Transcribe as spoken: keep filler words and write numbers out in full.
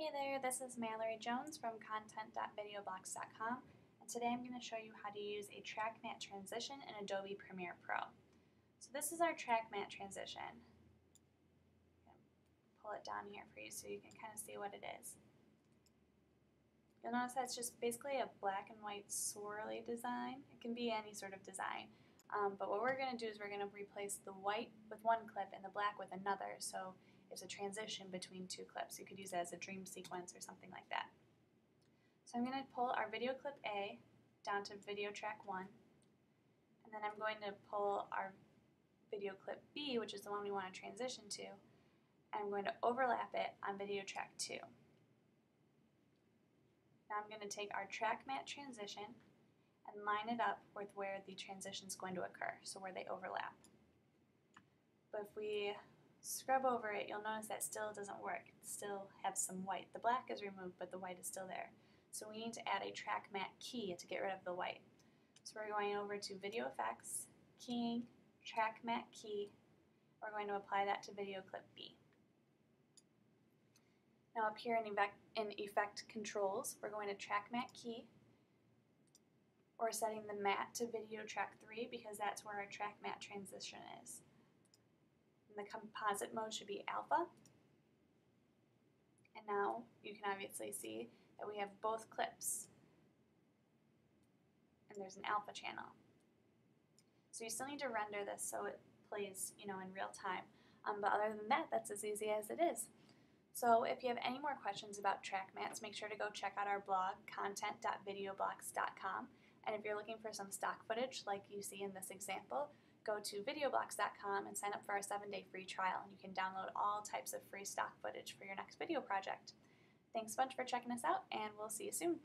Hey there, this is Mallory Jones from content dot videoblocks dot com, and today I'm going to show you how to use a track matte transition in Adobe Premiere Pro. So this is our track matte transition. I'm going to pull it down here for you so you can kind of see what it is. You'll notice that's just basically a black and white swirly design. It can be any sort of design, um, but what we're going to do is we're going to replace the white with one clip and the black with another. So it's a transition between two clips. You could use it as a dream sequence or something like that. So I'm going to pull our video clip A down to video track one, and then I'm going to pull our video clip B, which is the one we want to transition to, and I'm going to overlap it on video track two. Now I'm going to take our track matte transition and line it up with where the transition is going to occur, so where they overlap. But if we scrub over it, you'll notice that still doesn't work. It still has some white. The black is removed, but the white is still there. So we need to add a track matte key to get rid of the white. So we're going over to Video Effects, Keying, Track Matte Key. We're going to apply that to video clip B. Now up here in Effect, in effect Controls, we're going to Track Matte Key. We're setting the matte to video track three because that's where our track matte transition is. And the composite mode should be alpha. And now you can obviously see that we have both clips and there's an alpha channel. So you still need to render this so it plays, you know, in real time. Um, but other than that, that's as easy as it is. So if you have any more questions about track mattes, make sure to go check out our blog, content dot videoblocks dot com. And if you're looking for some stock footage like you see in this example, go to videoblocks dot com and sign up for our seven day free trial, and you can download all types of free stock footage for your next video project. Thanks a bunch for checking us out, and we'll see you soon.